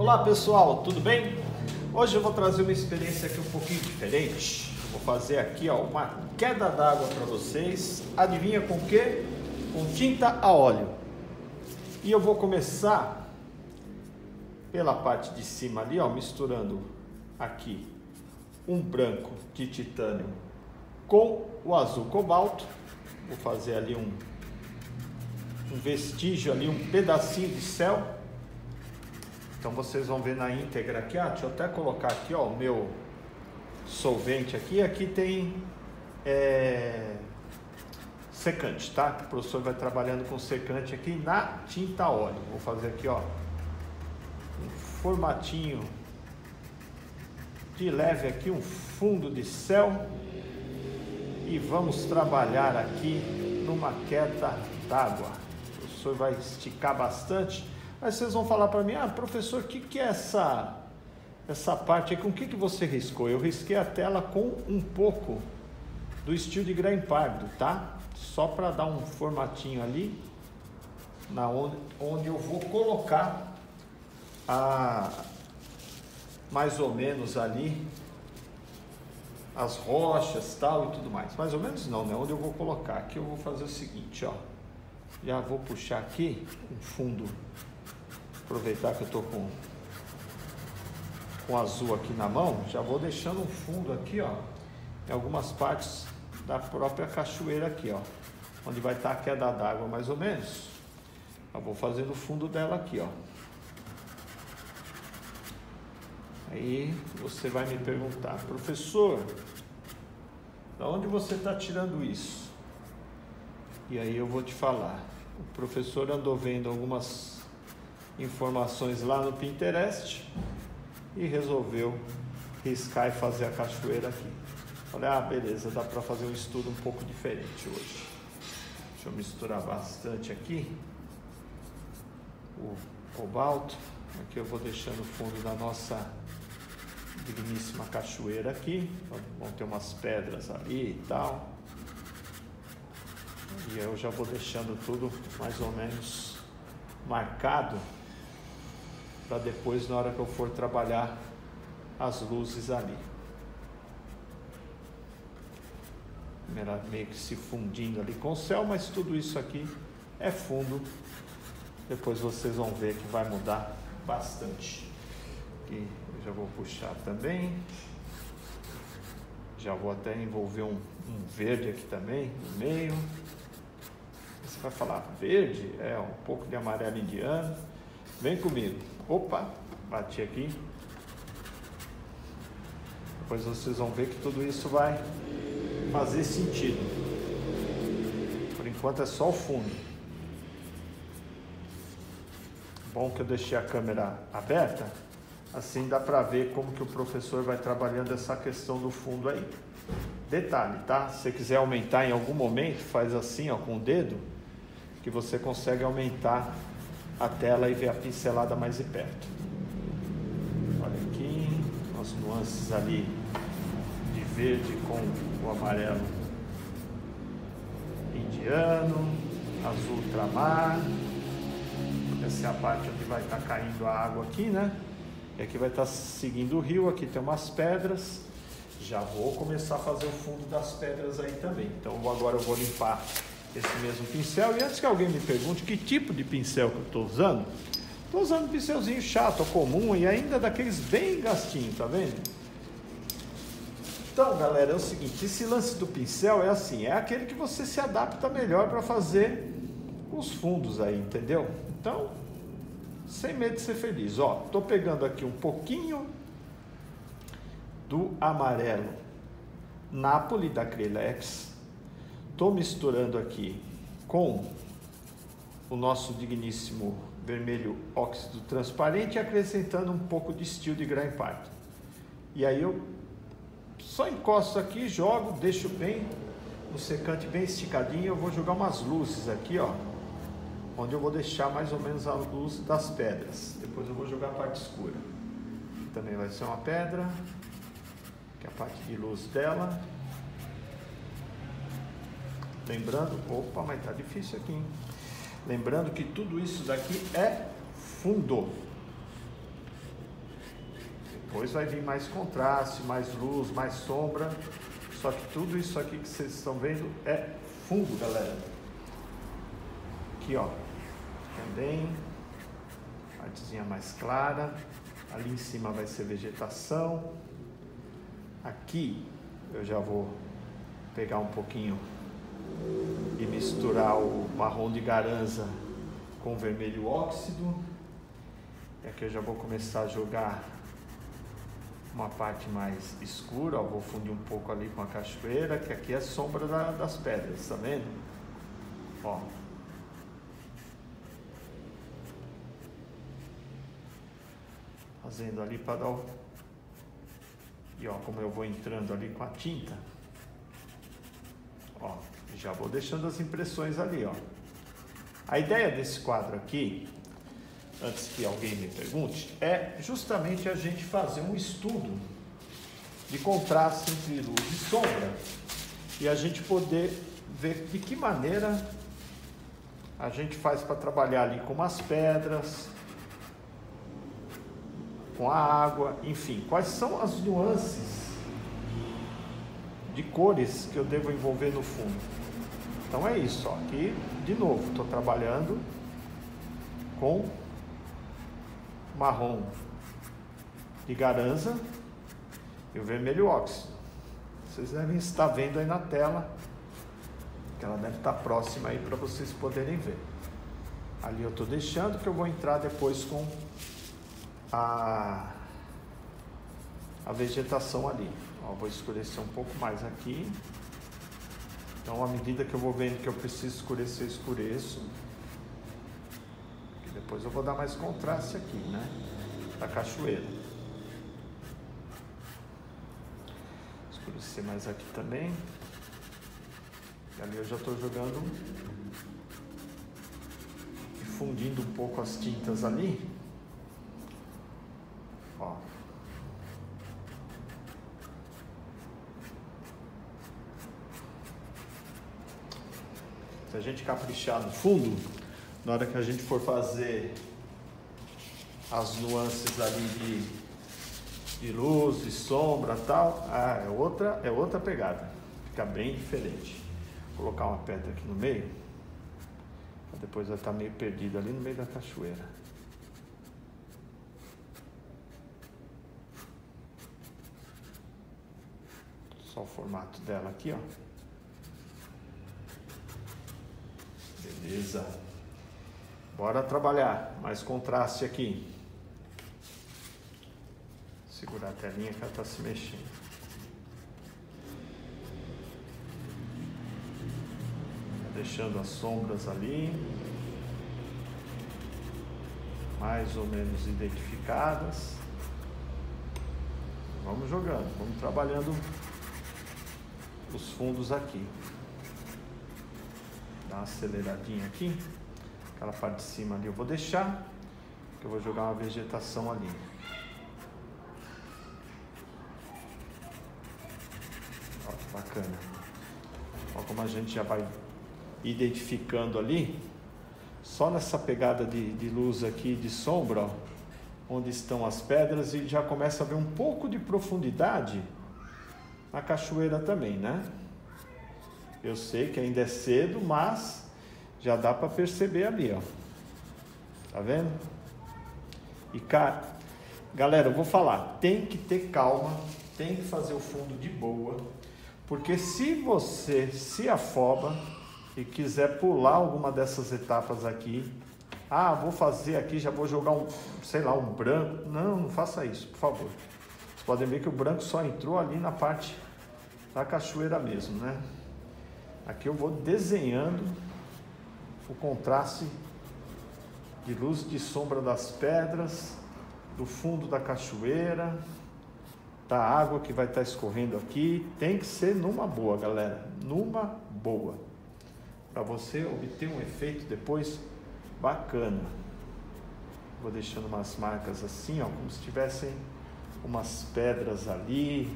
Olá pessoal, tudo bem? Hoje eu vou trazer uma experiência aqui um pouquinho diferente. Eu vou fazer aqui ó, uma queda d'água para vocês. Adivinha com o quê? Com tinta a óleo. E eu vou começar pela parte de cima ali, ó, misturando aqui um branco de titânio com o azul cobalto. Vou fazer ali um vestígio ali, um pedacinho de céu. Então vocês vão ver na íntegra aqui, ó, deixa eu até colocar aqui ó, o meu solvente aqui. Aqui tem secante, tá? O professor vai trabalhando com secante aqui na tinta óleo. Vou fazer aqui ó, um formatinho de leve aqui, um fundo de céu. E vamos trabalhar aqui numa queda d'água. O professor vai esticar bastante, mas vocês vão falar para mim, ah professor, o que é essa parte aí, com o que você riscou? Eu risquei a tela com um pouco do estilo de Grain Pardo, tá? Só para dar um formatinho ali, onde eu vou colocar mais ou menos ali as rochas tal e tudo mais, mais ou menos não, né? Onde eu vou colocar, aqui eu vou fazer o seguinte, ó. Já vou puxar aqui um fundo, aproveitar que eu estou com azul aqui na mão, já vou deixando um fundo aqui, ó, em algumas partes da própria cachoeira aqui, ó, onde vai estar a queda d'água mais ou menos. Eu vou fazer no fundo dela aqui, ó. Aí você vai me perguntar, professor, da onde você está tirando isso? E aí eu vou te falar, o professor andou vendo algumas informações lá no Pinterest e resolveu riscar e fazer a cachoeira aqui. Falei, ah, beleza, dá para fazer um estudo um pouco diferente hoje. Deixa eu misturar bastante aqui o cobalto. Aqui eu vou deixando o fundo da nossa digníssima cachoeira aqui. Vão ter umas pedras ali e tal. E eu já vou deixando tudo mais ou menos marcado para depois, na hora que eu for trabalhar as luzes ali. Primeiro meio que se fundindo ali com o céu, mas tudo isso aqui é fundo. Depois vocês vão ver que vai mudar bastante. Aqui eu já vou puxar também. Já vou até envolver um verde aqui também, no meio. Você vai falar, verde? É, um pouco de amarelo indiano. Vem comigo. Opa, bati aqui. Depois vocês vão ver que tudo isso vai fazer sentido. Por enquanto é só o fundo. Bom que eu deixei a câmera aberta. Assim dá para ver como que o professor vai trabalhando essa questão do fundo aí. Detalhe, tá? Se você quiser aumentar em algum momento, faz assim, ó, com o dedo, que você consegue aumentar a tela e ver a pincelada mais de perto. Olha aqui, as nuances ali de verde com o amarelo indiano, azul ultramar. Essa é a parte onde vai estar caindo a água aqui, né? E aqui vai estar seguindo o rio, aqui tem umas pedras. Já vou começar a fazer o fundo das pedras aí também. Então agora eu vou limpar esse mesmo pincel. E antes que alguém me pergunte que tipo de pincel que eu estou usando um pincelzinho chato, comum e ainda daqueles bem gastinho, tá vendo? Então galera, é o seguinte, esse lance do pincel é assim, é aquele que você se adapta melhor para fazer os fundos aí, entendeu? Então, sem medo de ser feliz, ó, tô pegando aqui um pouquinho do amarelo Napoli da Acrilex, estou misturando aqui com o nosso digníssimo vermelho óxido transparente e acrescentando um pouco de estilo de Grain Pardo. E aí eu só encosto aqui, jogo, deixo bem o secante bem esticadinho. Eu vou jogar umas luzes aqui, ó, onde eu vou deixar mais ou menos a luz das pedras. Depois eu vou jogar a parte escura. Aqui também vai ser uma pedra. Que é a parte de luz dela. Lembrando, opa, mas tá difícil aqui, hein? Lembrando que tudo isso daqui é fundo. Depois vai vir mais contraste, mais luz, mais sombra. Só que tudo isso aqui que vocês estão vendo é fungo, galera. Aqui, ó. Também. Partezinha mais clara. Ali em cima vai ser vegetação. Aqui eu já vou pegar um pouquinho e misturar o marrom de garanza com o vermelho óxido. E aqui eu já vou começar a jogar uma parte mais escura, ó. Vou fundir um pouco ali com a cachoeira, que aqui é a sombra das pedras, tá vendo? Ó. Fazendo ali para dar o... E ó, como eu vou entrando ali com a tinta, ó, já vou deixando as impressões ali, ó. A ideia desse quadro aqui, antes que alguém me pergunte, é justamente a gente fazer um estudo de contraste entre luz e sombra e a gente poder ver de que maneira a gente faz para trabalhar ali com as pedras, com a água, enfim, quais são as nuances de cores que eu devo envolver no fundo. Então é isso, ó. Aqui de novo, estou trabalhando com marrom de garanza e o vermelho óxido. Vocês devem estar vendo aí na tela, que ela deve estar próxima aí para vocês poderem ver. Ali eu estou deixando, que eu vou entrar depois com a vegetação ali. Ó, vou escurecer um pouco mais aqui. Então, à medida que eu vou vendo que eu preciso escurecer, eu escureço. Depois eu vou dar mais contraste aqui, né? Da cachoeira. Escurecer mais aqui também. E ali eu já estou jogando e fundindo um pouco as tintas ali. Ó. Se a gente caprichar no fundo, na hora que a gente for fazer as nuances ali de luz, de sombra e tal, é outra pegada. Fica bem diferente. Vou colocar uma pedra aqui no meio. Depois vai estar meio perdido ali no meio da cachoeira. Só o formato dela aqui, ó. Beleza. Bora trabalhar, mais contraste aqui. Segurar a telinha que ela tá se mexendo. Deixando as sombras ali. Mais ou menos identificadas. Vamos jogando, vamos trabalhando os fundos aqui. Dá uma aceleradinha aqui. Aquela parte de cima ali eu vou deixar, que eu vou jogar uma vegetação ali. Ó, que bacana. Ó, como a gente já vai identificando ali, só nessa pegada de luz aqui, de sombra, ó, onde estão as pedras, e já começa a ver um pouco de profundidade na cachoeira também, né? Eu sei que ainda é cedo, mas... já dá para perceber ali, ó. Tá vendo? E cara, galera, eu vou falar, tem que ter calma, tem que fazer o fundo de boa, porque se você se afoba e quiser pular alguma dessas etapas aqui, ah, vou fazer aqui, já vou jogar um, sei lá, um branco. Não, não faça isso, por favor. Vocês podem ver que o branco só entrou ali na parte da cachoeira mesmo, né? Aqui eu vou desenhando o contraste de luz, de sombra das pedras, do fundo da cachoeira, da água que vai estar escorrendo aqui. Tem que ser numa boa, galera, numa boa, para você obter um efeito depois bacana. Vou deixando umas marcas assim, ó, como se tivessem umas pedras ali,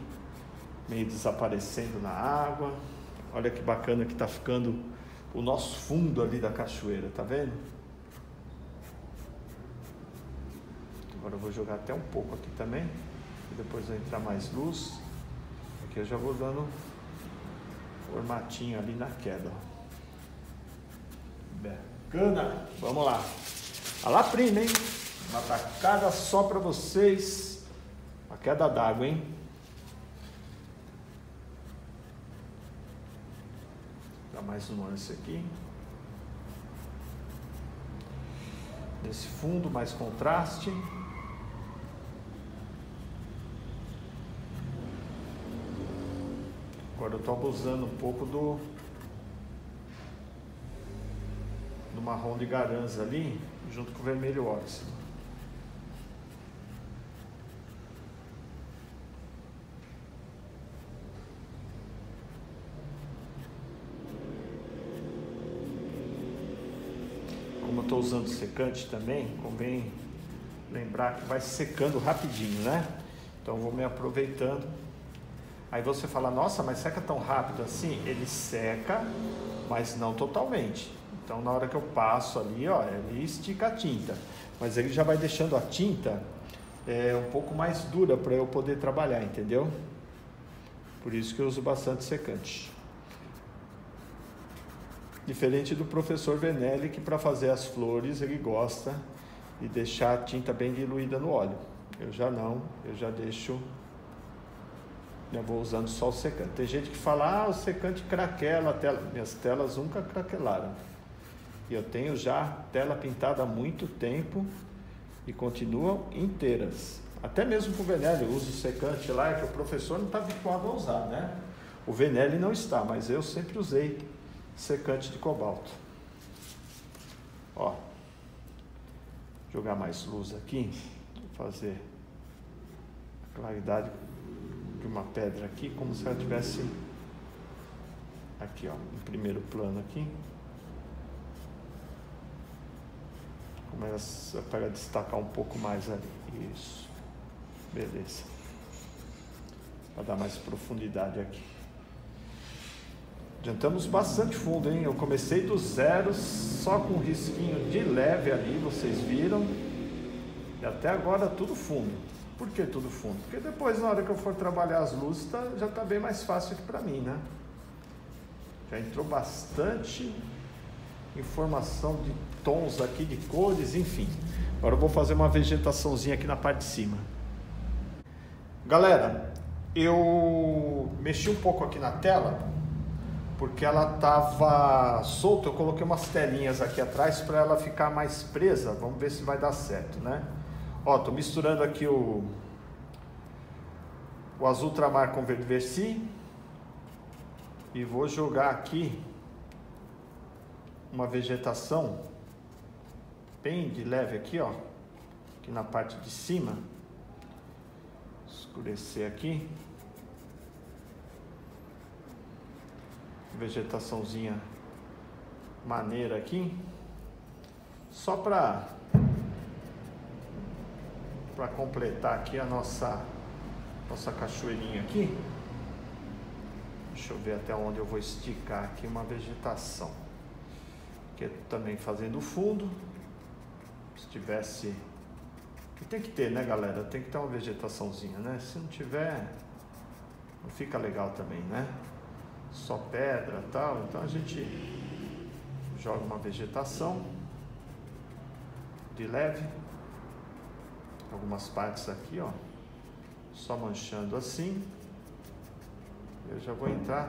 meio desaparecendo na água. Olha que bacana que tá ficando o nosso fundo ali da cachoeira, tá vendo? Agora eu vou jogar até um pouco aqui também. e depois vai entrar mais luz. Aqui eu já vou dando formatinho ali na queda. Bacana, vamos lá. Alaprina, hein? Uma tacada só para vocês. Uma queda d'água, hein? Dá mais um lance aqui. Nesse fundo, mais contraste. Agora eu estou abusando um pouco do marrom de Garanza ali, junto com o vermelho óxido. Como eu estou usando secante também, convém lembrar que vai secando rapidinho, né? Então eu vou me aproveitando. Aí você fala, nossa, mas seca tão rápido assim? Ele seca, mas não totalmente. Então na hora que eu passo ali, ó, ele estica a tinta. Mas ele já vai deixando a tinta um pouco mais dura para eu poder trabalhar, entendeu? Por isso que eu uso bastante secante. Diferente do professor Venelli, que para fazer as flores ele gosta de deixar a tinta bem diluída no óleo. Eu já não, eu já deixo... Eu vou usando só o secante. Tem gente que fala, ah, o secante craquela a tela. Minhas telas nunca craquelaram. E eu tenho já tela pintada há muito tempo e continuam inteiras. Até mesmo com o Venelli, eu uso o secante lá, que o professor não está habituado a usar, né? O Venelli não está, mas eu sempre usei secante de cobalto. Ó, vou jogar mais luz aqui, vou fazer a claridade uma pedra aqui, como se ela tivesse aqui, ó, em primeiro plano aqui, como ela para destacar um pouco mais ali, isso, beleza, para dar mais profundidade aqui. Adiantamos bastante fundo, hein? Eu comecei do zero, só com um risquinho de leve ali, vocês viram, e até agora tudo fundo. Por que tudo fundo? Porque depois, na hora que eu for trabalhar as luzes, já está bem mais fácil aqui para mim, né? Já entrou bastante informação de tons aqui, de cores, enfim. Agora eu vou fazer uma vegetaçãozinha aqui na parte de cima. Galera, eu mexi um pouco aqui na tela, porque ela estava solta. Eu coloquei umas telinhas aqui atrás para ela ficar mais presa. Vamos ver se vai dar certo, né? Ó, tô misturando aqui o azul ultramar com verde versi e vou jogar aqui uma vegetação bem de leve aqui, ó, aqui na parte de cima. Escurecer aqui. Vegetaçãozinha maneira aqui. Só para completar aqui a nossa cachoeirinha aqui. Deixa eu ver até onde eu vou esticar aqui uma vegetação. Aqui também fazendo fundo. Se tivesse... que tem que ter, né, galera? Tem que ter uma vegetaçãozinha, né? Se não tiver, não fica legal também, né? Só pedra e tal. Então a gente joga uma vegetação de leve. Algumas partes aqui, ó, só manchando assim. Eu já vou entrar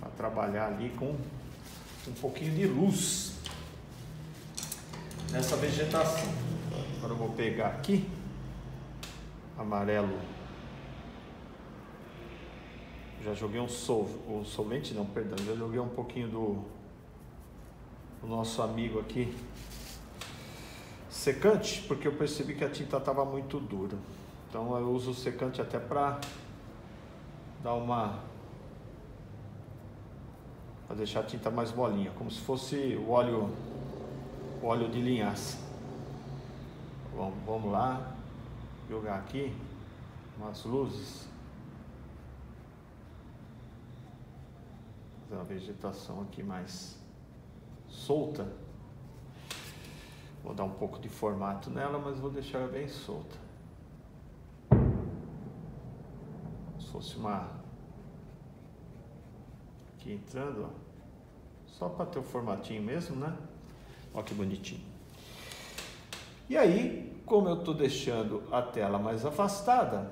a trabalhar ali com um pouquinho de luz nessa vegetação. Agora eu vou pegar aqui amarelo. Já joguei um solvente, não, perdão, já joguei um pouquinho do nosso amigo aqui secante, porque eu percebi que a tinta estava muito dura. Então eu uso o secante até para dar para deixar a tinta mais molinha, como se fosse o óleo de linhaça. Bom, vamos lá jogar aqui umas luzes. Fazer uma vegetação aqui mais solta. Vou dar um pouco de formato nela, mas vou deixar ela bem solta. fosse uma... Aqui entrando, ó. Só para ter o formatinho mesmo, né? Ó que bonitinho. E aí, como eu estou deixando a tela mais afastada,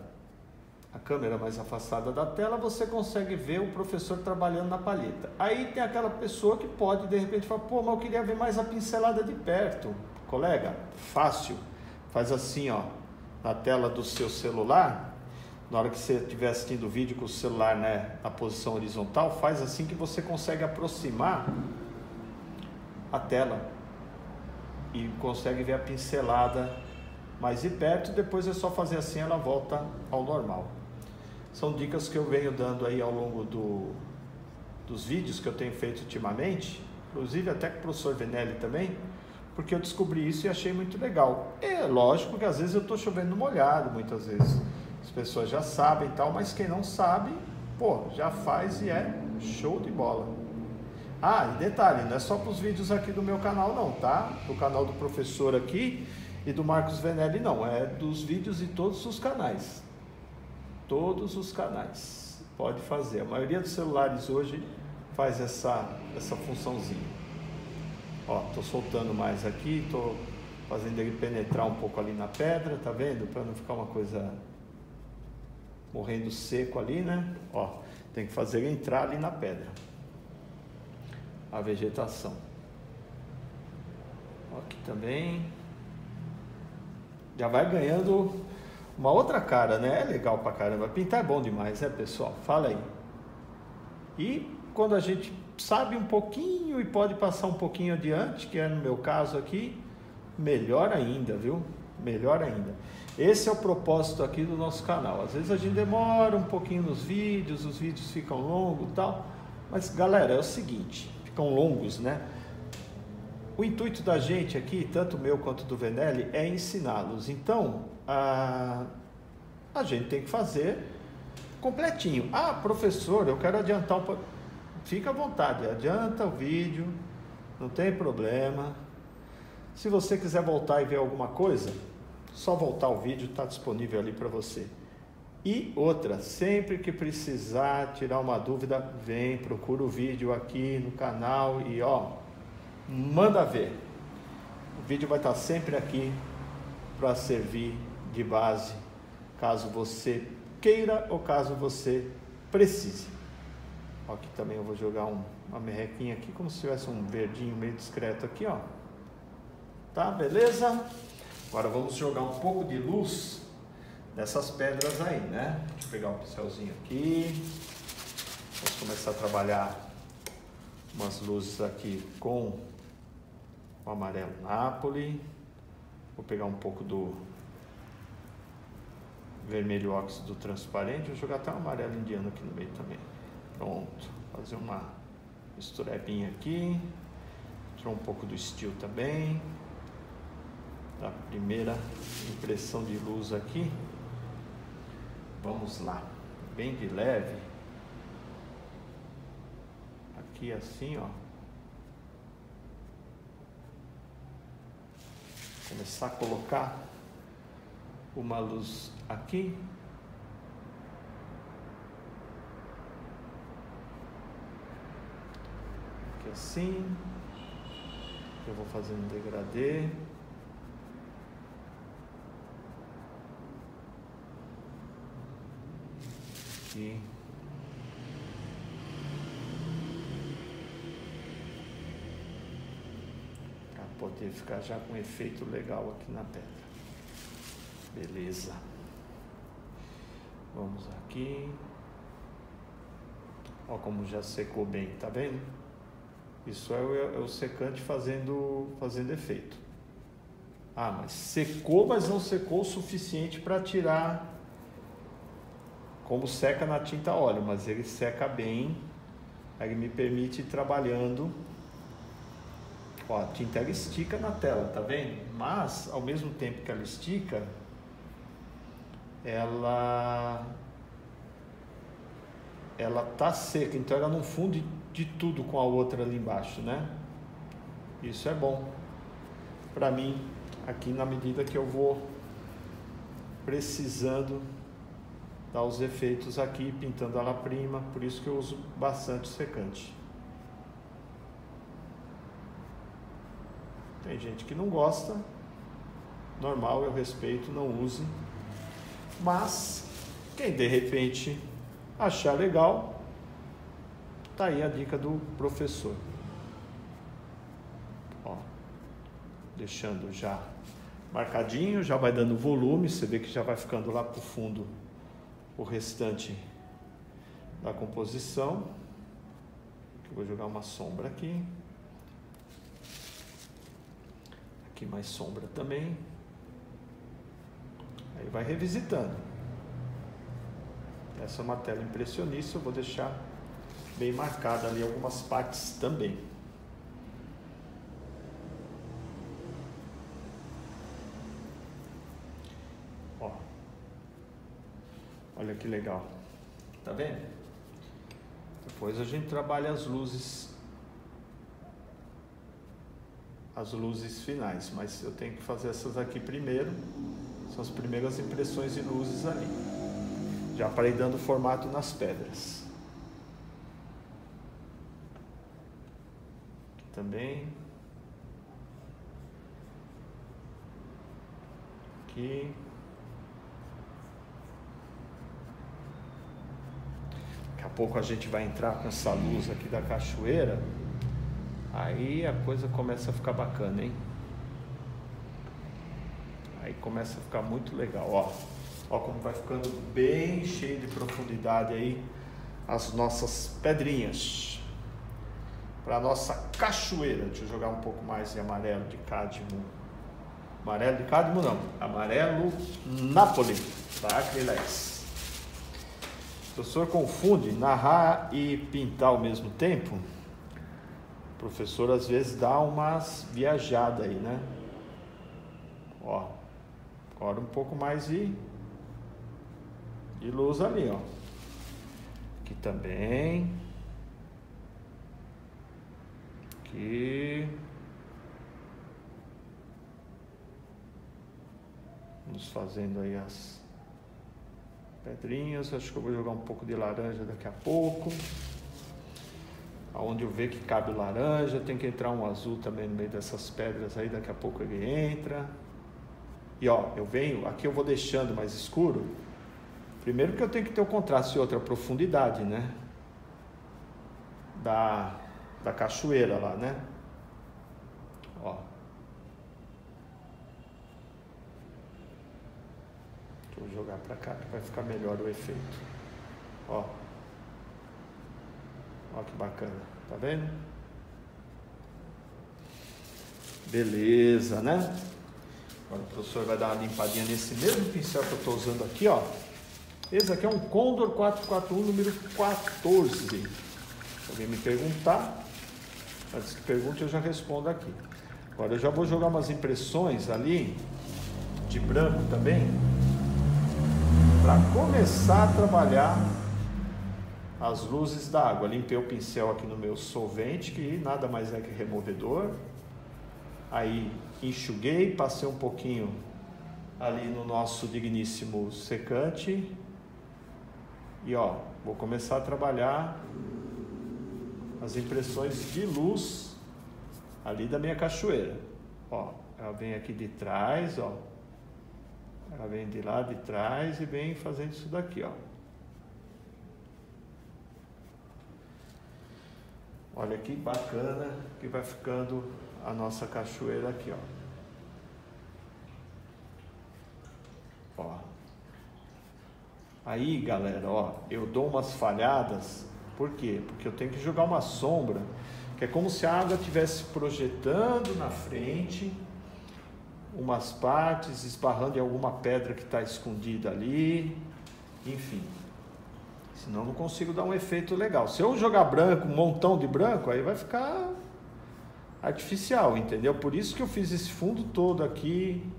a câmera mais afastada da tela, você consegue ver o professor trabalhando na palheta. Aí tem aquela pessoa que pode, de repente, falar, pô, mas eu queria ver mais a pincelada de perto. Colega, fácil. Faz assim, ó, na tela do seu celular. Na hora que você estiver assistindo o vídeo com o celular, né, na posição horizontal, faz assim que você consegue aproximar a tela e consegue ver a pincelada mais de perto. Depois é só fazer assim, ela volta ao normal. São dicas que eu venho dando aí ao longo dos vídeos que eu tenho feito ultimamente, inclusive até com o professor Venelli também, porque eu descobri isso e achei muito legal. É lógico que às vezes eu estou chovendo no molhado, muitas vezes as pessoas já sabem e tal, mas quem não sabe, pô, já faz e é show de bola. Ah, e detalhe, não é só para os vídeos aqui do meu canal não, tá? Do canal do professor aqui e do Marcos Venelli não, é dos vídeos de todos os canais. Todos os canais, pode fazer. A maioria dos celulares hoje faz essa funçãozinha. Ó, tô soltando mais aqui, tô fazendo ele penetrar um pouco ali na pedra, tá vendo? Para não ficar uma coisa... morrendo seco ali, né? Ó, tem que fazer ele entrar ali na pedra. A vegetação. Ó, aqui também. Já vai ganhando uma outra cara, né? É legal pra caramba. Pintar é bom demais, né, pessoal? Fala aí. E quando a gente sabe um pouquinho e pode passar um pouquinho adiante, que é no meu caso aqui, melhor ainda, viu? Melhor ainda. Esse é o propósito aqui do nosso canal. Às vezes a gente demora um pouquinho nos vídeos, os vídeos ficam longos e tal, mas galera, é o seguinte, ficam longos, né? O intuito da gente aqui, tanto meu quanto do Venelli, é ensiná-los. Então, a gente tem que fazer completinho. Ah, professor, eu quero adiantar um pouco. Fica à vontade, adianta o vídeo, não tem problema. Se você quiser voltar e ver alguma coisa, só voltar o vídeo, está disponível ali para você. E outra, sempre que precisar tirar uma dúvida, vem, procura o vídeo aqui no canal e ó, manda ver. O vídeo vai estar sempre aqui para servir de base, caso você queira ou caso você precise. Ó, aqui também eu vou jogar uma merrequinha aqui, como se tivesse um verdinho meio discreto aqui, ó. Tá, beleza? Agora vamos jogar um pouco de luz nessas pedras aí, né? Deixa eu pegar um pincelzinho aqui. Vamos começar a trabalhar umas luzes aqui com o amarelo Nápoles. Vou pegar um pouco do vermelho óxido transparente. Vou jogar até um amarelo indiano aqui no meio também. Pronto. Fazer uma misturebinha aqui. Tirou um pouco do estilo também. A primeira impressão de luz aqui. Vamos lá, bem de leve. Aqui assim, ó. Começar a colocar uma luz aqui. Aqui assim. Eu vou fazer um degradê. Aqui. Para poder ficar já com um efeito legal aqui na pedra. Beleza. Vamos aqui. Ó como já secou bem, tá vendo? Isso é o secante fazendo efeito. Ah, mas secou, mas não secou o suficiente para tirar... Como seca na tinta óleo, mas ele seca bem, ele me permite ir trabalhando. Ó, a tinta ela estica na tela, tá vendo? Mas, ao mesmo tempo que ela estica, ela tá seca, então ela não funde de tudo com a outra ali embaixo, né? Isso é bom pra mim, aqui na medida que eu vou precisando dar os efeitos aqui, pintando ela prima, por isso que eu uso bastante secante. Tem gente que não gosta, normal, eu respeito, não use. Mas, quem de repente achar legal, tá aí a dica do professor. Ó, deixando já marcadinho, já vai dando volume, você vê que já vai ficando lá pro fundo o restante da composição. Eu vou jogar uma sombra aqui. Aqui mais sombra também. Aí vai revisitando. Essa é uma tela impressionista, eu vou deixar bem marcada ali algumas partes também. Olha que legal, tá vendo? Depois a gente trabalha as luzes finais, mas eu tenho que fazer essas aqui primeiro, são as primeiras impressões de luzes ali, já para ir dando formato nas pedras. Aqui também, aqui. Daqui a pouco a gente vai entrar com essa luz aqui da cachoeira, aí a coisa começa a ficar bacana, hein? Aí começa a ficar muito legal, ó. Ó como vai ficando bem cheio de profundidade aí as nossas pedrinhas para nossa cachoeira. Deixa eu jogar um pouco mais de amarelo de cádmio. Amarelo de cádmio não, amarelo Nápoles da Acrilex. O professor confunde narrar e pintar ao mesmo tempo. O professor às vezes dá umas viajadas aí, né? Ó, agora um pouco mais de luz ali, ó. Aqui também. Aqui. Vamos fazendo aí as pedrinhas, acho que eu vou jogar um pouco de laranja daqui a pouco. Aonde eu ver que cabe laranja, tem que entrar um azul também no meio dessas pedras aí, daqui a pouco ele entra. E ó, eu venho, aqui eu vou deixando mais escuro. Primeiro que eu tenho que ter um contraste e outra profundidade, né? Da cachoeira lá, né? Ó. Vou jogar pra cá que vai ficar melhor o efeito. Ó. Ó que bacana. Tá vendo? Beleza, né? Agora o professor vai dar uma limpadinha nesse mesmo pincel que eu tô usando aqui, ó. Esse aqui é um Condor 441 número 14. Se alguém me perguntar, antes que pergunte eu já respondo aqui. Agora eu já vou jogar umas impressões ali de branco também, para começar a trabalhar as luzes da água. Limpei o pincel aqui no meu solvente, que nada mais é que removedor. Aí enxuguei, passei um pouquinho ali no nosso digníssimo secante. E ó, vou começar a trabalhar as impressões de luz ali da minha cachoeira. Ó, ela vem aqui de trás, ó. Ela vem de lá de trás e vem fazendo isso daqui, ó. Olha que bacana que vai ficando a nossa cachoeira aqui, ó. Ó. Aí, galera, ó, eu dou umas falhadas. Por quê? Porque eu tenho que jogar uma sombra, que é como se a água estivesse projetando na frente umas partes, esbarrando em alguma pedra que está escondida ali, enfim, senão não consigo dar um efeito legal. Se eu jogar branco, um montão de branco, aí vai ficar artificial, entendeu? Por isso que eu fiz esse fundo todo aqui,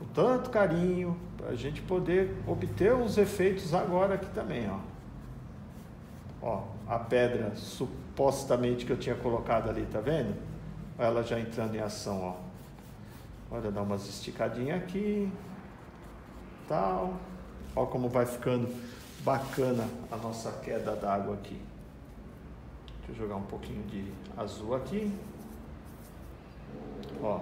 com tanto carinho, para a gente poder obter uns efeitos agora aqui também, ó. Ó, a pedra supostamente que eu tinha colocado ali, tá vendo? Ela já entrando em ação, ó. Olha, dá umas esticadinhas aqui, tal, Olha como vai ficando bacana a nossa queda d'água aqui. Deixa eu jogar um pouquinho de azul aqui. Ó.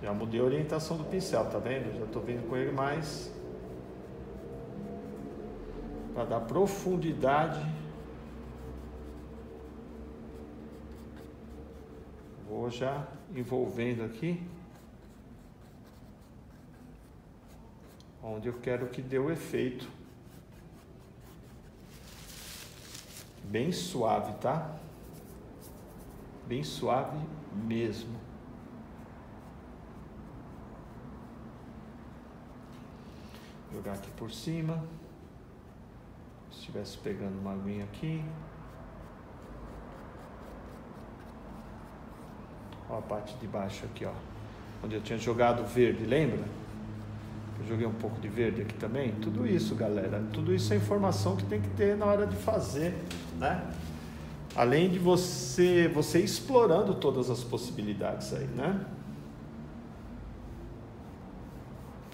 Já mudei a orientação do pincel, tá vendo? Já tô vindo com ele mais para dar profundidade. Vou já envolvendo aqui onde eu quero que dê o efeito. Bem suave, tá? Bem suave mesmo. Jogar aqui por cima. Se estivesse pegando uma aguinha aqui. Ó, a parte de baixo aqui, ó. Onde eu tinha jogado verde, lembra? Eu joguei um pouco de verde aqui também. Tudo isso, galera. Tudo isso é informação que tem que ter na hora de fazer, né? Além de você explorando todas as possibilidades aí, né?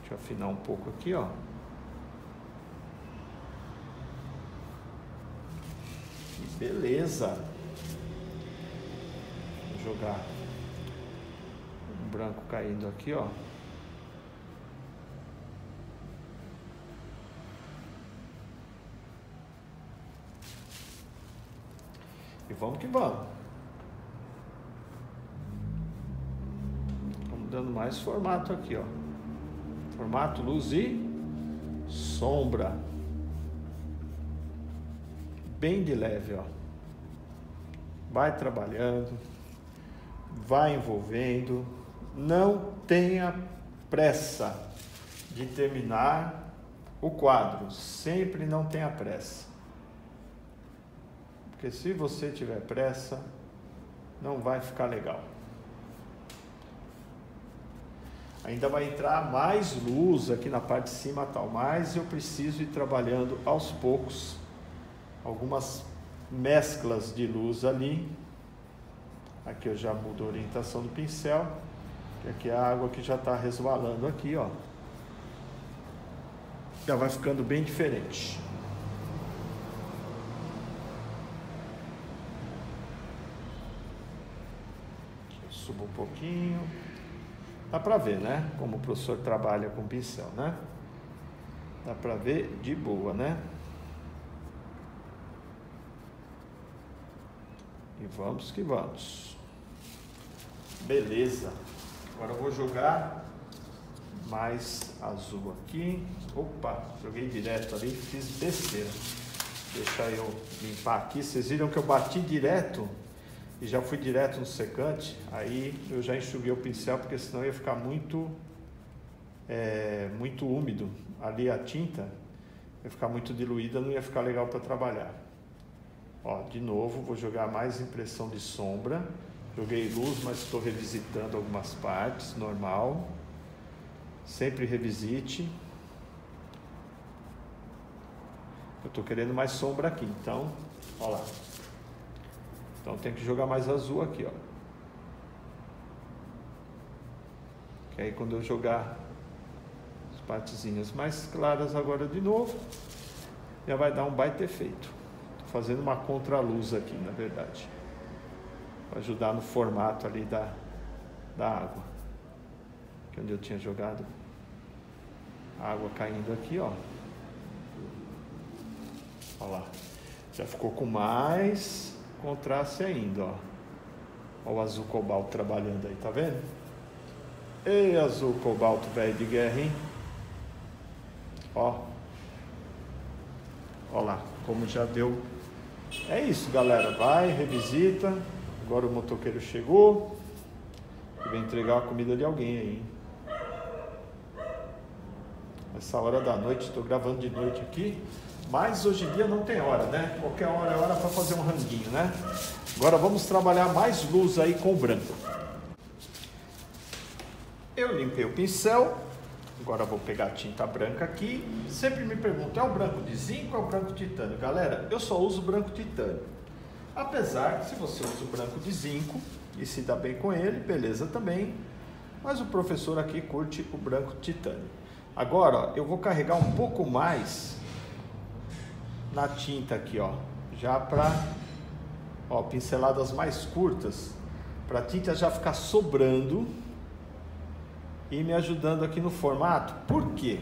Deixa eu afinar um pouco aqui, ó. Beleza. Vou jogar um branco caindo aqui, ó. E vamos que vamos. Vamos dando mais formato aqui, ó. Formato, luz e sombra. Bem de leve, ó. Vai trabalhando. Vai envolvendo. Não tenha pressa de terminar o quadro. Sempre não tenha pressa. Porque se você tiver pressa, não vai ficar legal. Ainda vai entrar mais luz aqui na parte de cima, tal, mas eu preciso ir trabalhando aos poucos algumas mesclas de luz ali. Aqui eu já mudo a orientação do pincel. E aqui a água que já está resvalando aqui, ó. Já vai ficando bem diferente. Eu subo um pouquinho. Dá pra ver, né? Como o professor trabalha com pincel, né? Dá pra ver de boa, né? E vamos que vamos. Beleza. Agora eu vou jogar mais azul aqui. Opa, joguei direto ali, fiz besteira. Deixa eu limpar aqui. Vocês viram que eu bati direto? E já fui direto no secante, aí eu já enxuguei o pincel, porque senão ia ficar muito úmido. Ali a tinta ia ficar muito diluída, não ia ficar legal para trabalhar. Ó, de novo, vou jogar mais impressão de sombra. Joguei luz, mas estou revisitando algumas partes, normal. Sempre revisite. Eu estou querendo mais sombra aqui, então, ó lá. Então tem que jogar mais azul aqui, ó. Que aí quando eu jogar as partezinhas mais claras agora de novo, já vai dar um baita efeito. Tô fazendo uma contraluz aqui, na verdade. Para ajudar no formato ali da água. Que é onde eu tinha jogado a água caindo aqui, ó. Olha lá. Já ficou com mais contraste ainda, ó. Ó o azul cobalto trabalhando aí, tá vendo? Ei, azul cobalto velho de guerra, hein? Ó. Ó lá, como já deu. É isso, galera. Vai, revisita. Agora o motoqueiro chegou. E vem entregar a comida de alguém aí, hein? Essa hora da noite, tô gravando de noite aqui. Mas hoje em dia não tem hora, né? Qualquer hora é hora para fazer um ranguinho, né? Agora vamos trabalhar mais luz aí com o branco. Eu limpei o pincel. Agora vou pegar a tinta branca aqui. Sempre me perguntam, é o branco de zinco ou é o branco de titânio? Galera, eu só uso branco titânio. Apesar que se você usa o branco de zinco e se dá bem com ele, beleza também. mas o professor aqui curte o branco titânio. Agora, ó, eu vou carregar um pouco mais na tinta aqui, ó, já para pinceladas mais curtas, para a tinta já ficar sobrando e me ajudando aqui no formato. Por quê?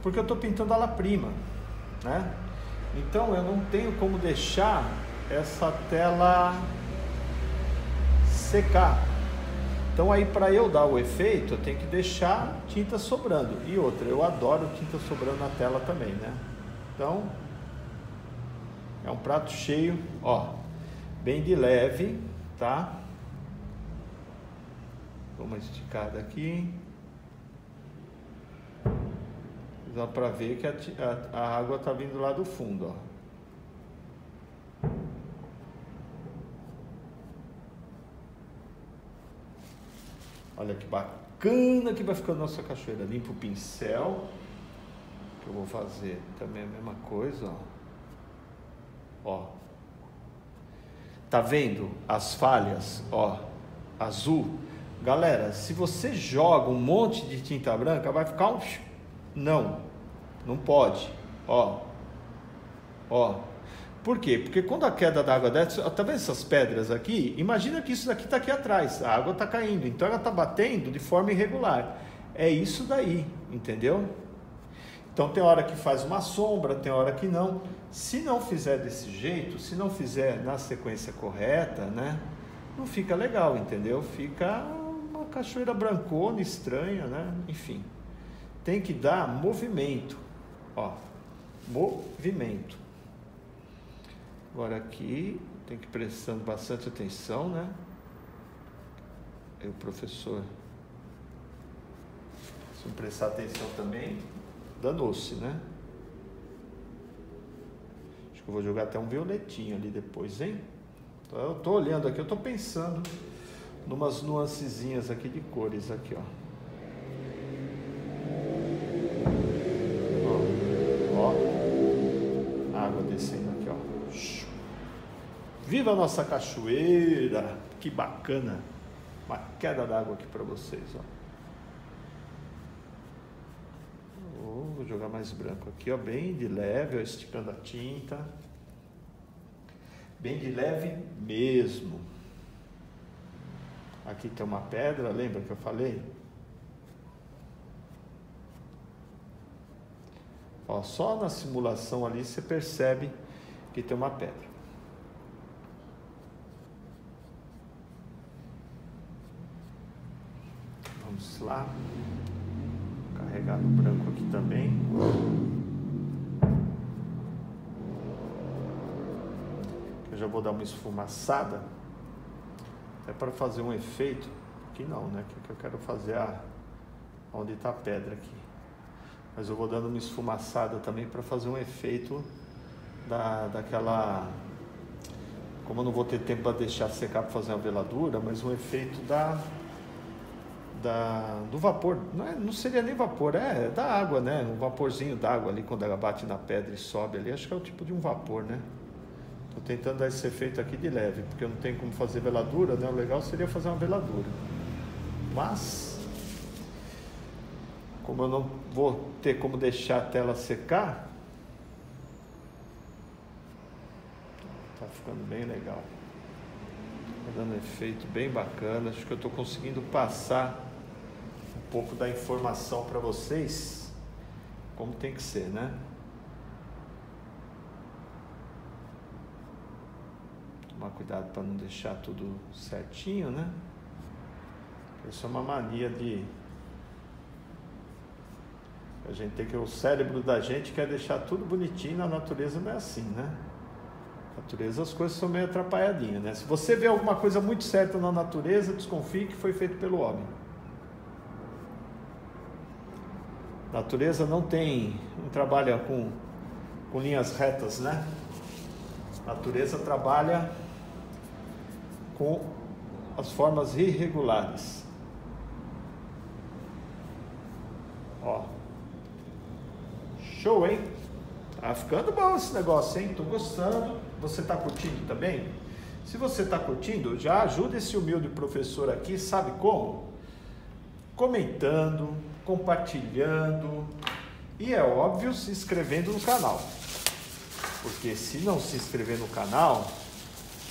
Porque eu estou pintando ala prima, né? Então eu não tenho como deixar essa tela secar. Então aí, para eu dar o efeito, eu tenho que deixar tinta sobrando. E outra, eu adoro tinta sobrando na tela também, né? Então é um prato cheio, ó, bem de leve, tá? Dou uma esticada aqui, dá para ver que a água tá vindo lá do fundo, ó. Olha que bacana que vai ficando nossa cachoeira. Limpo o pincel, que eu vou fazer também a mesma coisa, ó. Ó. Tá vendo as falhas, ó, azul? Galera, se você joga um monte de tinta branca, vai ficar um... Não pode, ó. Ó. Por quê? Porque quando a queda da água desce, tá vendo essas pedras aqui? Imagina que isso daqui tá aqui atrás, a água tá caindo, então ela tá batendo de forma irregular. É isso daí, entendeu? Então tem hora que faz uma sombra, tem hora que não. Se não fizer desse jeito, se não fizer na sequência correta, né? Não fica legal, entendeu? Fica uma cachoeira brancona, estranha, né? Enfim. Tem que dar movimento, ó, movimento. Agora aqui, tem que ir prestando bastante atenção, né? Eu, professor, se não prestar atenção também, danou-se, né? Acho que eu vou jogar até um violetinho ali depois, hein? Então, eu tô olhando aqui, eu tô pensando numas nuancezinhas aqui de cores aqui, ó. Descendo aqui, ó. Viva a nossa cachoeira! Que bacana! Uma queda d'água aqui para vocês, ó. Vou jogar mais branco aqui, ó, bem de leve, ó, esticando a tinta. Bem de leve mesmo. Aqui tem uma pedra, lembra que eu falei? Ó, só na simulação ali você percebe que tem uma pedra. Vamos lá. Vou carregar no branco aqui também. Eu já vou dar uma esfumaçada. É para fazer um efeito. Aqui não, né? Que eu quero fazer onde está a pedra aqui. Mas eu vou dando uma esfumaçada também para fazer um efeito daquela... Como eu não vou ter tempo para deixar secar para fazer uma veladura, mas um efeito do vapor. Não seria nem vapor, é da água, né? Um vaporzinho d'água ali, quando ela bate na pedra e sobe ali. Acho que é o tipo de um vapor, né? Estou tentando dar esse efeito aqui de leve, porque eu não tenho como fazer veladura, né? O legal seria fazer uma veladura. Mas... como eu não vou ter como deixar a tela secar, tá ficando bem legal. Tá dando um efeito bem bacana. Acho que eu tô conseguindo passar um pouco da informação para vocês, como tem que ser, né? Tomar cuidado para não deixar tudo certinho, né? Isso é uma mania de... A gente tem que... O cérebro da gente quer deixar tudo bonitinho, na natureza não é assim, né? Na natureza as coisas são meio atrapalhadinhas, né? Se você vê alguma coisa muito certa na natureza, desconfie que foi feito pelo homem. A natureza não trabalha com linhas retas, né? A natureza trabalha com as formas irregulares. Ó. Show, hein? Tá ficando bom esse negócio, hein? Tô gostando. Você tá curtindo também? Se você tá curtindo, já ajuda esse humilde professor aqui, sabe como? comentando, compartilhando e, é óbvio, se inscrevendo no canal. Porque se não se inscrever no canal,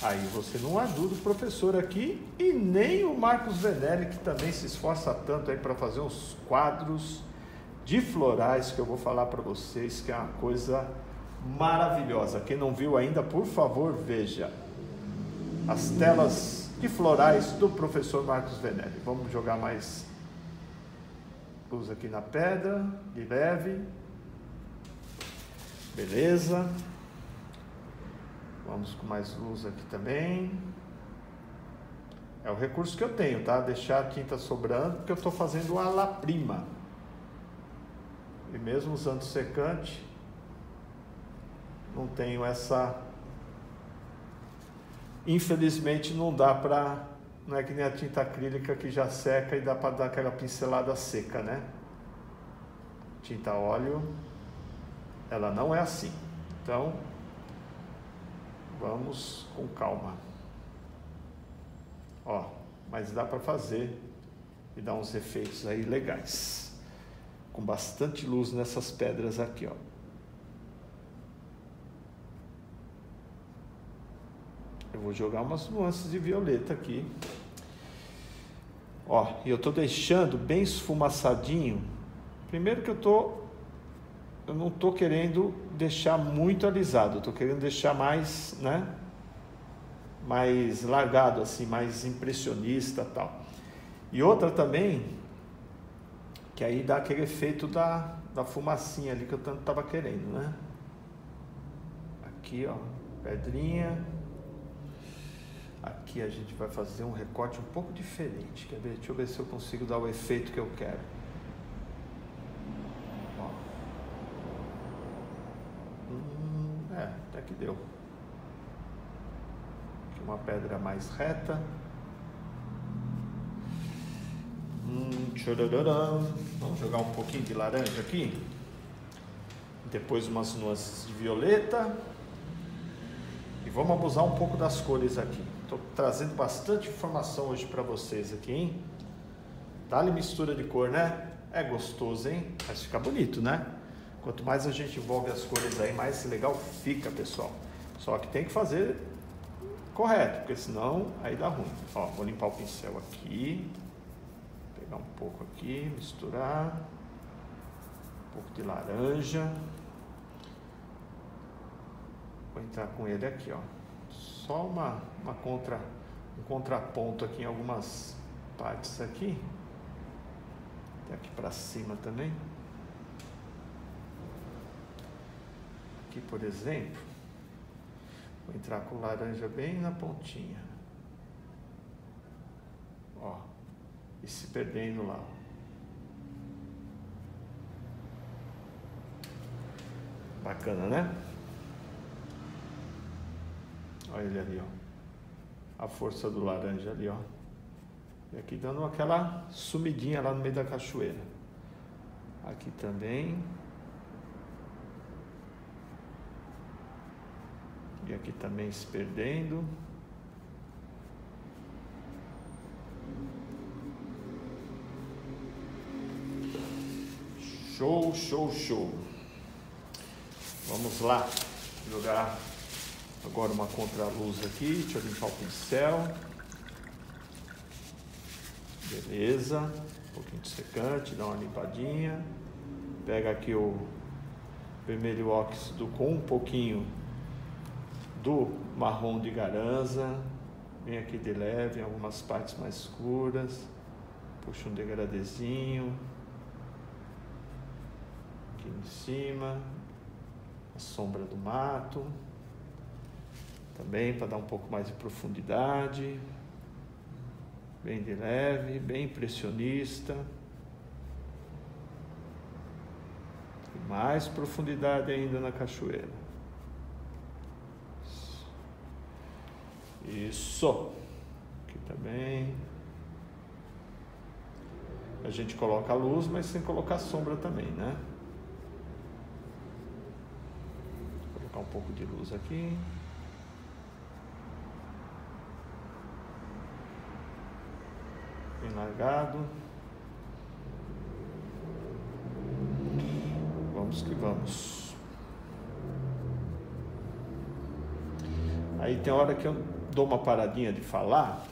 aí você não ajuda o professor aqui e nem o Marcos Venere, que também se esforça tanto aí para fazer uns quadros de florais que eu vou falar para vocês, que é uma coisa maravilhosa. Quem não viu ainda, por favor, veja as telas de florais do professor Marcos Venere. Vamos jogar mais luz aqui na pedra, de leve. Beleza. Vamos com mais luz aqui também. É o recurso que eu tenho, tá? Deixar a tinta sobrando, porque eu estou fazendo uma laprima. E mesmo usando secante, não tenho essa... Infelizmente não dá para... Não é que nem a tinta acrílica que já seca e dá para dar aquela pincelada seca, né? Tinta óleo, ela não é assim. Então... vamos com calma. Ó, mas dá para fazer e dar uns efeitos aí legais. Com bastante luz nessas pedras aqui, ó. Eu vou jogar umas nuances de violeta aqui. Ó, e eu tô deixando bem esfumaçadinho. Primeiro que eu não tô querendo deixar muito alisado, eu tô querendo deixar mais, né, mais largado assim, mais impressionista, tal. E outra também, que aí dá aquele efeito da fumacinha ali que eu tanto tava querendo, né? Aqui, ó, pedrinha. Aqui a gente vai fazer um recorte um pouco diferente, quer ver? Deixa eu ver se eu consigo dar o efeito que eu quero. Até que deu. Aqui uma pedra mais reta. Vamos jogar um pouquinho de laranja aqui. Depois umas nuances de violeta. E vamos abusar um pouco das cores aqui. Estou trazendo bastante informação hoje para vocês aqui, hein? Dá-lhe mistura de cor, né? É gostoso, hein? Mas fica bonito, né? Quanto mais a gente envolve as cores aí, mais legal fica, pessoal. Só que tem que fazer correto, porque senão aí dá ruim. Ó, vou limpar o pincel aqui. Pegar um pouco aqui, misturar. Um pouco de laranja. Vou entrar com ele aqui, ó. Só um contraponto aqui em algumas partes aqui. Até aqui pra cima também. Aqui, por exemplo, vou entrar com laranja bem na pontinha, ó, e se perdendo lá. Bacana, né? Olha ele ali, ó, a força do laranja ali, ó, e aqui dando aquela sumidinha lá no meio da cachoeira. Aqui também. E aqui também se perdendo. Show, show, show. Vamos lá. Vou jogar agora uma contraluz aqui. Deixa eu limpar o pincel. Beleza. Um pouquinho de secante, dá uma limpadinha. Pega aqui o vermelho óxido com um pouquinho do marrom de Garanza, vem aqui de leve em algumas partes mais escuras, puxa um degradezinho, aqui em cima, a sombra do mato, também para dar um pouco mais de profundidade, bem de leve, bem impressionista, e mais profundidade ainda na cachoeira. Isso, aqui também, a gente coloca a luz, mas sem colocar sombra também, né? Vou colocar um pouco de luz aqui. Bem largado, vamos que vamos. Aí tem hora que eu dou uma paradinha de falar,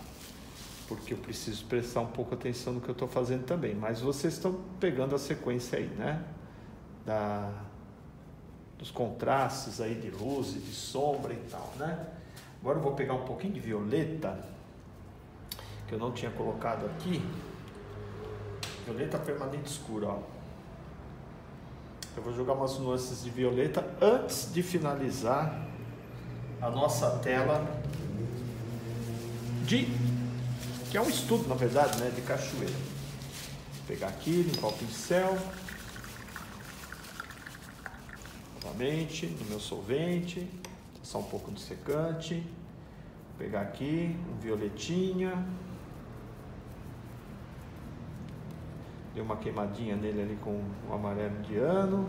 porque eu preciso prestar um pouco atenção no que eu estou fazendo também. Mas vocês estão pegando a sequência aí, né? Dos contrastes aí de luz e de sombra e tal, né? Agora eu vou pegar um pouquinho de violeta, que eu não tinha colocado aqui. Violeta permanente escura, ó. Eu vou jogar umas nuances de violeta antes de finalizar a nossa tela que é um estudo, na verdade, né, de cachoeira. Vou pegar aqui, limpar o pincel. Novamente, no meu solvente. Passar um pouco do secante. Vou pegar aqui, um violetinha. Dei uma queimadinha nele ali com o amarelo indiano.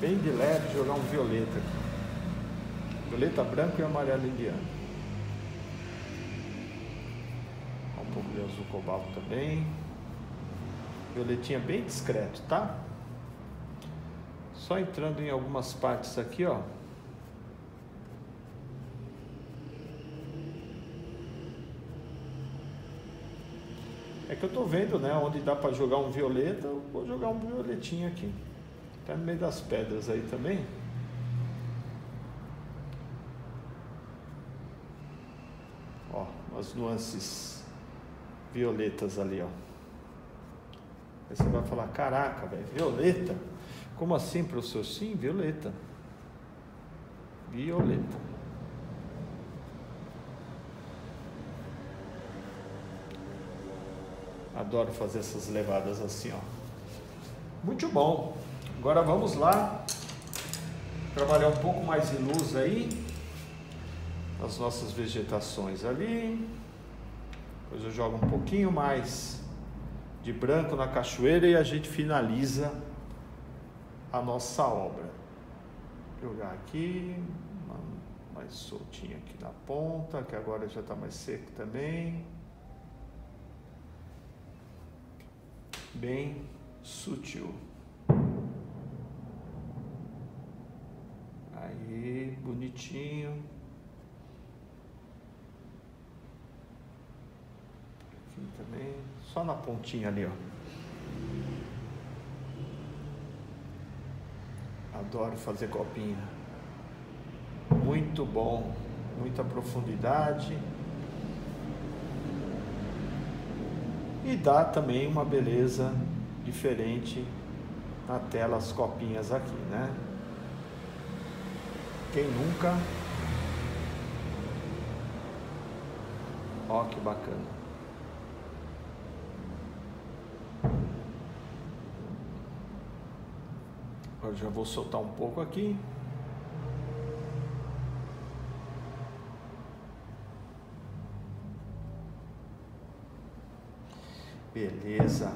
Bem de leve, jogar um violeta aqui. Violeta, branco e amarelo indiano. Um pouco de azul cobalto também. Violetinha bem discreto, tá? Só entrando em algumas partes aqui, ó. É que eu tô vendo, né, onde dá para jogar um violeta, eu vou jogar um violetinho aqui. Tá no meio das pedras aí também. Ó, as nuances violetas ali, ó. Aí você vai falar, caraca, velho, violeta? Como assim, professor? Sim, violeta. Violeta. Adoro fazer essas levadas assim, ó. Muito bom. Agora vamos lá trabalhar um pouco mais de luz aí nas nossas vegetações ali. Depois eu jogo um pouquinho mais de branco na cachoeira e a gente finaliza a nossa obra. Vou jogar aqui mais soltinho aqui na ponta, que agora já está mais seco também. Bem sutil. Aí, bonitinho. Aqui também, só na pontinha ali, ó. Adoro fazer copinha. Muito bom, muita profundidade. E dá também uma beleza diferente na tela, as copinhas aqui, né? Quem nunca? Ó, que bacana. Agora já vou soltar um pouco aqui. Beleza.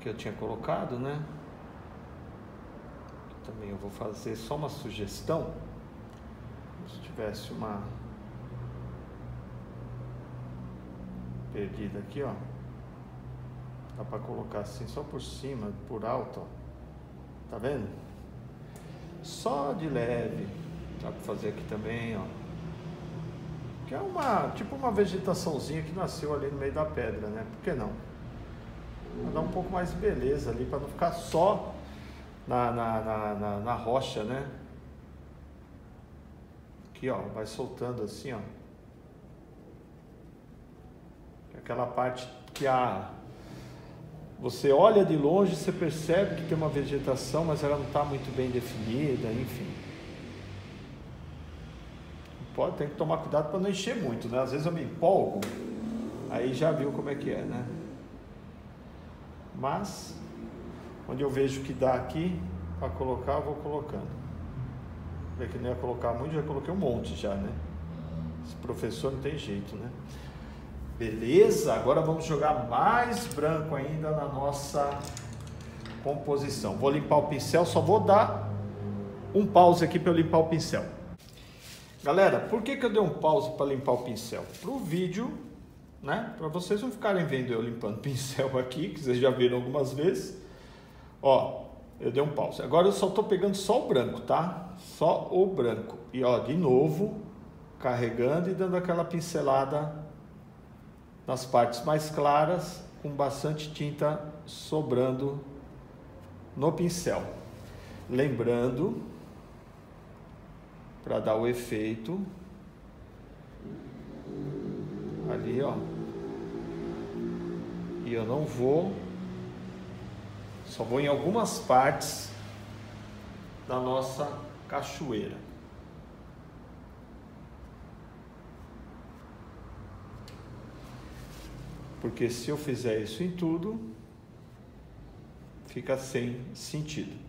Que eu tinha colocado, né? Também eu vou fazer só uma sugestão. Como se tivesse uma perdida aqui, ó. Dá pra colocar assim só por cima, por alto, ó. Tá vendo? Só de leve. Dá pra fazer aqui também, ó. Que é uma, tipo uma vegetaçãozinha que nasceu ali no meio da pedra, né? Por que não? Vai dar um pouco mais de beleza ali, para não ficar só na rocha, né? Aqui, ó, vai soltando assim, ó. Aquela parte que você olha de longe, você percebe que tem uma vegetação, mas ela não está muito bem definida, enfim. Tem que tomar cuidado para não encher muito, né? Às vezes eu me empolgo, aí já viu como é que é, né? Mas, onde eu vejo que dá aqui, para colocar, eu vou colocando. É que não ia colocar muito, já coloquei um monte já, né? Esse professor não tem jeito, né? Beleza, agora vamos jogar mais branco ainda na nossa composição. Vou limpar o pincel, só vou dar um pause aqui para eu limpar o pincel. Galera, por que eu dei um pause para limpar o pincel? Para o vídeo né? Para vocês não ficarem vendo eu limpando pincel aqui, que vocês já viram algumas vezes. Ó, eu dei um pause. Agora eu só tô pegando só o branco, tá? Só o branco. E ó, de novo, carregando e dando aquela pincelada nas partes mais claras, com bastante tinta sobrando no pincel. Lembrando, para dar o efeito, ali ó, e eu não vou, só vou em algumas partes da nossa cachoeira. Porque se eu fizer isso em tudo, fica sem sentido.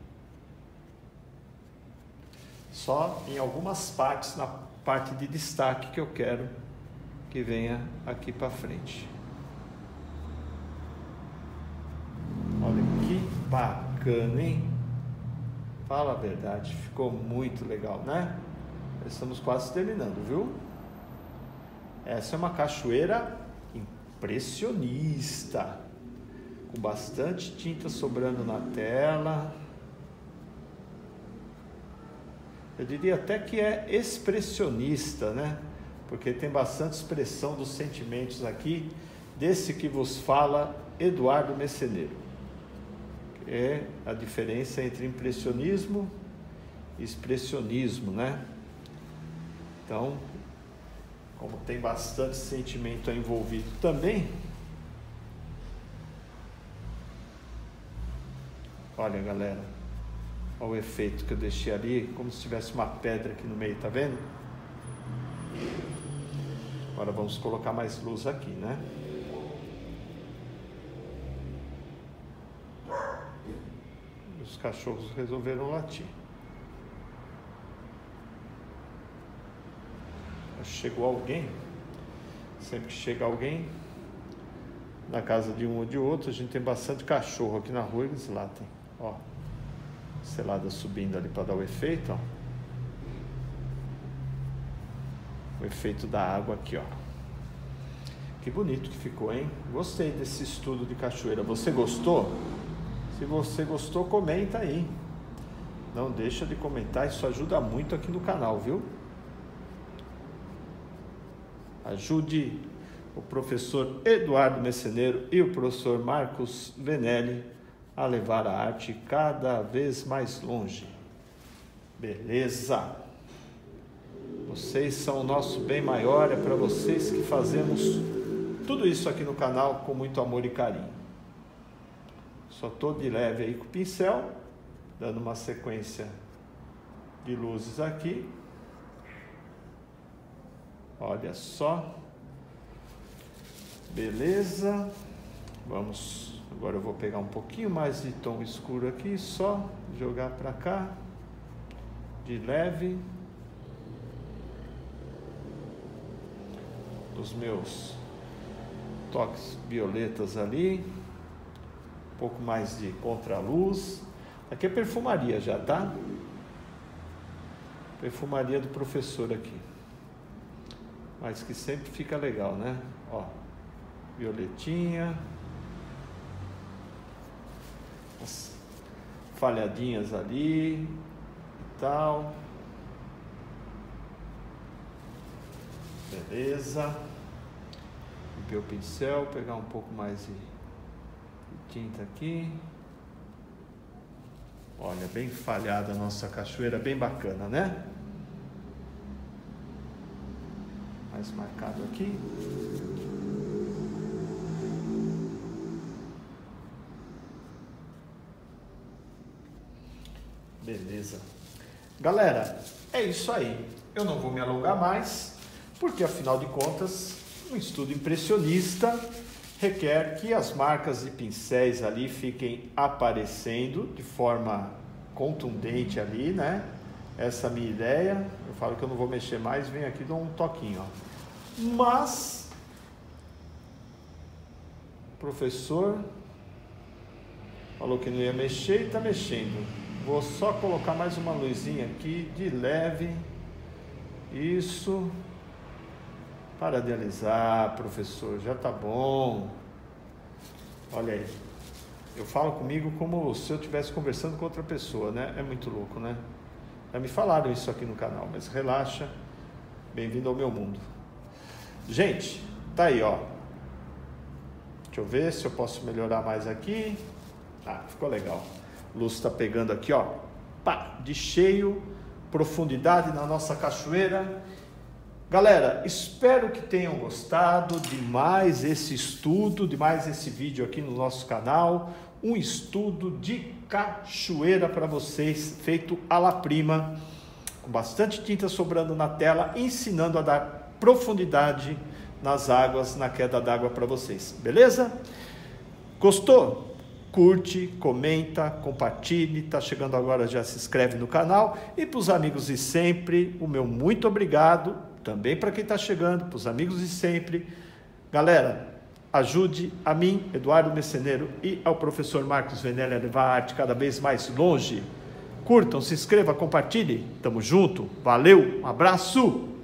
Só em algumas partes, na parte de destaque que eu quero que venha aqui para frente. Olha que bacana, hein? Fala a verdade, ficou muito legal, né? Estamos quase terminando, viu? Essa é uma cachoeira impressionista, com bastante tinta sobrando na tela. Eu diria até que é expressionista, né? Porque tem bastante expressão dos sentimentos aqui, desse que vos fala Eduardo Messeneiro. É a diferença entre impressionismo e expressionismo, né? Então, como tem bastante sentimento envolvido também. Olha, galera, olha o efeito que eu deixei ali, como se tivesse uma pedra aqui no meio, tá vendo? Agora vamos colocar mais luz aqui, né? Os cachorros resolveram latir. Chegou alguém. Sempre que chega alguém na casa de um ou de outro, a gente tem bastante cachorro aqui na rua e eles latem. Ó, selada subindo ali para dar o efeito, ó. O efeito da água aqui, ó. Que bonito que ficou, hein? Gostei desse estudo de cachoeira. Você gostou? Se você gostou, comenta aí. Não deixa de comentar, isso ajuda muito aqui no canal, viu? Ajude o professor Eduardo Messeneiro e o professor Marcos Venelli a levar a arte cada vez mais longe. Beleza? Vocês são o nosso bem maior, é para vocês que fazemos tudo isso aqui no canal com muito amor e carinho. Só estou de leve aí com o pincel, dando uma sequência de luzes aqui. Olha só. Beleza. Vamos, agora eu vou pegar um pouquinho mais de tom escuro aqui, só jogar para cá, de leve. Os meus toques violetas ali, um pouco mais de contraluz. Aqui é perfumaria já, tá? Perfumaria do professor aqui, mas que sempre fica legal, né? Ó, violetinha, as falhadinhas ali e tal. Beleza. Limpei o pincel, pegar um pouco mais de tinta aqui. Olha, bem falhada a nossa cachoeira, bem bacana, né? Mais marcado aqui. Beleza. Galera, é isso aí. Eu não vou me alongar mais, porque afinal de contas, um estudo impressionista requer que as marcas de pincéis ali fiquem aparecendo de forma contundente ali, né? Essa é a minha ideia. Eu falo que eu não vou mexer mais, vem aqui e dou um toquinho, ó. Mas o professor falou que não ia mexer e está mexendo. Vou só colocar mais uma luzinha aqui de leve. Isso. Para de alisar, professor, já tá bom. Olha aí. Eu falo comigo como se eu estivesse conversando com outra pessoa, né? É muito louco, né? Já me falaram isso aqui no canal, mas relaxa. Bem-vindo ao meu mundo. Gente, tá aí, ó. Deixa eu ver se eu posso melhorar mais aqui. Ah, ficou legal. Luz tá pegando aqui, ó. Pá, de cheio. Profundidade na nossa cachoeira. Galera, espero que tenham gostado de mais esse estudo, de mais esse vídeo aqui no nosso canal. Um estudo de cachoeira para vocês, feito à la prima, com bastante tinta sobrando na tela, ensinando a dar profundidade nas águas, na queda d'água para vocês, beleza? Gostou? Curte, comenta, compartilhe, tá chegando agora, já se inscreve no canal. E para os amigos de sempre, o meu muito obrigado. Também para quem está chegando, para os amigos de sempre. Galera, ajude a mim, Eduardo Messeneiro, e ao professor Marcos Venelli a levar a arte cada vez mais longe. Curtam, se inscreva, compartilhe. Tamo junto. Valeu, um abraço.